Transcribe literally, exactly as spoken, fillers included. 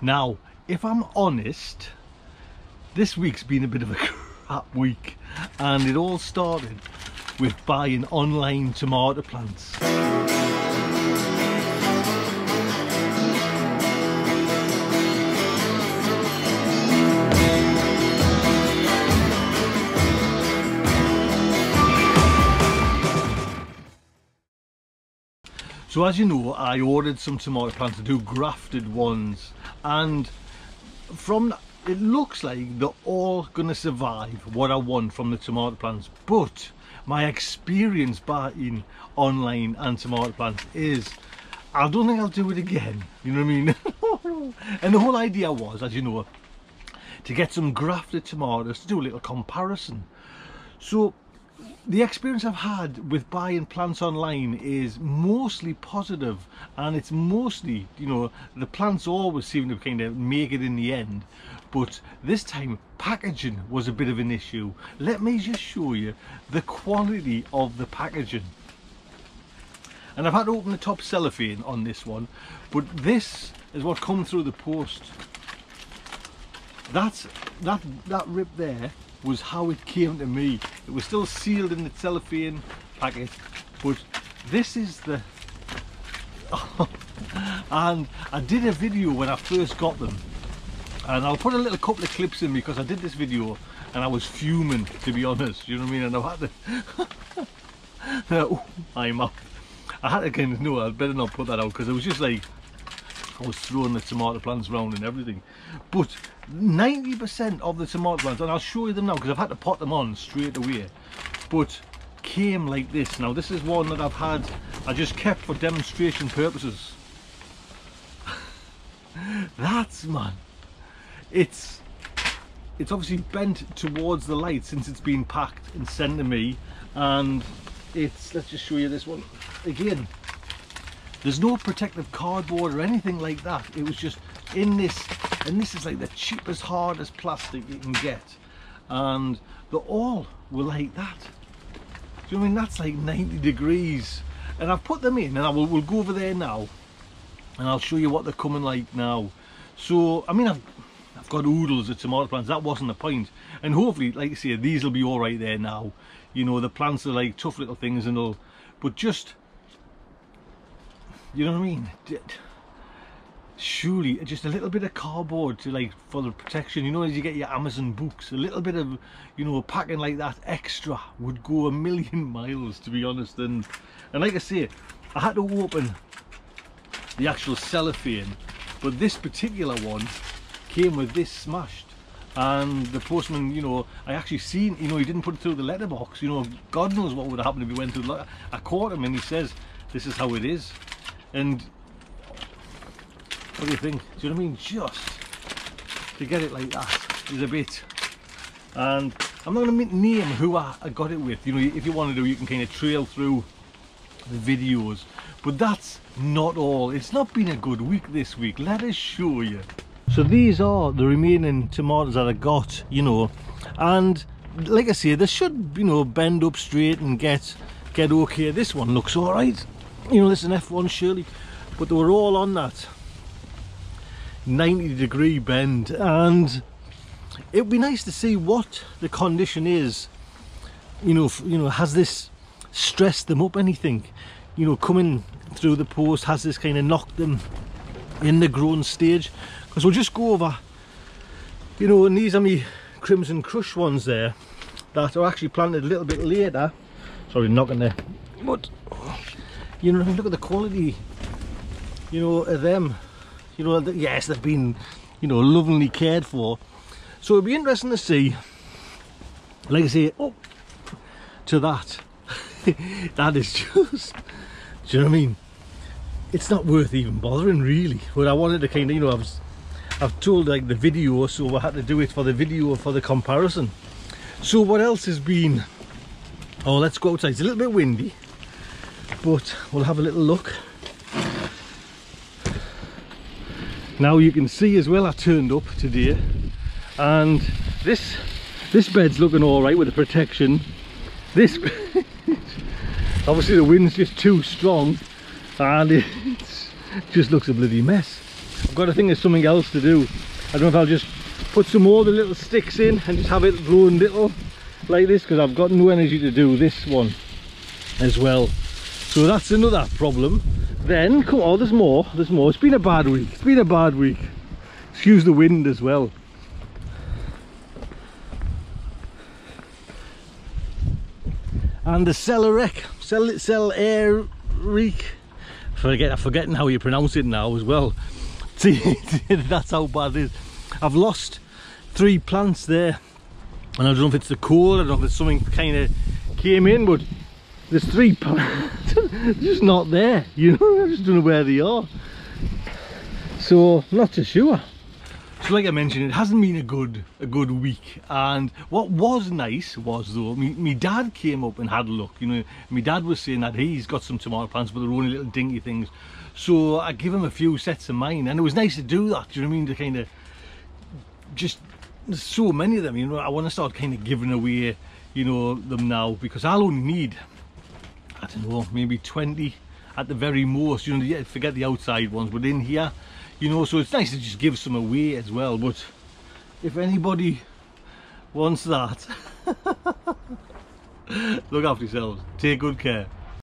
Now, if I'm honest, this week's been a bit of a crap week, and it all started with buying online tomato plants. So as you know, I ordered some tomato plants, I do grafted ones, and from it looks like they're all going to survive what I want from the tomato plants. But my experience buying online and tomato plants is, I don't think I'll do it again, you know what I mean? And the whole idea was, as you know, to get some grafted tomatoes to do a little comparison. So the experience I've had with buying plants online is mostly positive, and it's mostly, you know, the plants always seem to kind of make it in the end, but this time packaging was a bit of an issue. Let me just show you the quality of the packaging. And I've had to open the top cellophane on this one, but this is what comes through the post. That's that that rip there was how it came to me. It was still sealed in the cellophane packet, but this is the and I did a video when I first got them, and I'll put a little couple of clips in because I did this video and I was fuming, to be honest, you know what I mean? And I've had to oh, I'm up I had to kind of know I'd better not put that out, because it was just like I was throwing the tomato plants around and everything. But ninety percent of the tomato plants, and I'll show you them now because I've had to pot them on straight away, but came like this. Now this is one that I've had, I just kept for demonstration purposes. That's, man, it's it's obviously bent towards the light since it's been packed and sent to me, and it's, let's just show you this one again. There's no protective cardboard or anything like that. It was just in this, and this is like the cheapest, hardest plastic you can get. And the all were like that. Do you know what I mean? That's like ninety degrees. And I've put them in, and I will we'll go over there now, and I'll show you what they're coming like now. So, I mean, I've, I've got oodles of tomato plants. That wasn't the point. And hopefully, like I say, these will be all right there now. You know, the plants are like tough little things and all. But just, you know what I mean? Surely just a little bit of cardboard to like for the protection, you know, as you get your Amazon books, a little bit of, you know, packing like that extra would go a million miles, to be honest. And and like I say, I had to open the actual cellophane, but this particular one came with this smashed, and the postman, you know, I actually seen, you know, he didn't put it through the letterbox, you know, God knows what would have happened if he went through the letter. I caught him and he says, this is how it is. And what do you think? Do you know what I mean? Just to get it like that is a bit. And I'm not going to name who I, I got it with. You know, if you want to do, you can kind of trail through the videos. But that's not all. It's not been a good week this week, let us show you. So these are the remaining tomatoes that I got, you know. And like I say, they should, you know, bend up straight and get, get okay. This one looks all right. You know, this is an F one Shirley, but they were all on that ninety degree bend, and it would be nice to see what the condition is, you know. You know, has this stressed them up anything, you know, coming through the post? Has this kind of knocked them in the grown stage? Because we'll just go over, you know, and these are my Crimson Crush ones there that are actually planted a little bit later. Sorry, knocking there, but you know, look at the quality, you know, of them. You know, yes, they've been, you know, lovingly cared for. So it'd be interesting to see, like I say, oh, to that. That is just, do you know what I mean? It's not worth even bothering, really. But I wanted to kind of, you know, I was, I've told, like, the video, so I had to do it for the video, for the comparison. So what else has been, oh, let's go outside. It's a little bit windy, but we'll have a little look. Now you can see as well, I turned up today, and this this bed's looking all right with the protection. This obviously the wind's just too strong, and it just looks a bloody mess. I've got to think there's something else to do. I don't know if I'll just put some more of the little sticks in and just have it grow little like this, because I've got no energy to do this one as well. So that's another problem. Then, come on, there's more, there's more. It's been a bad week, it's been a bad week. Excuse the wind as well. And the celeriac, cel, celeriac, forget, I'm forgetting how you pronounce it now as well. That's how bad it is. I've lost three plants there. And I don't know if it's the cold, I don't know if it's something kind of came in, but there's three plants just not there, you know, I just don't know where they are. So, not too sure. So like I mentioned, it hasn't been a good a good week. And what was nice was, though, me, me dad came up and had a look. You know, my dad was saying that he's got some tomato plants, but they're only little dinky things. So I give him a few sets of mine, and it was nice to do that, do you know what I mean? To kind of just, there's so many of them, you know, I want to start kind of giving away, you know, them now, because I'll only need, I don't know, maybe twenty at the very most, you know, forget the outside ones, but in here, you know, so it's nice to just give some away as well. But if anybody wants that, look after yourselves, take good care.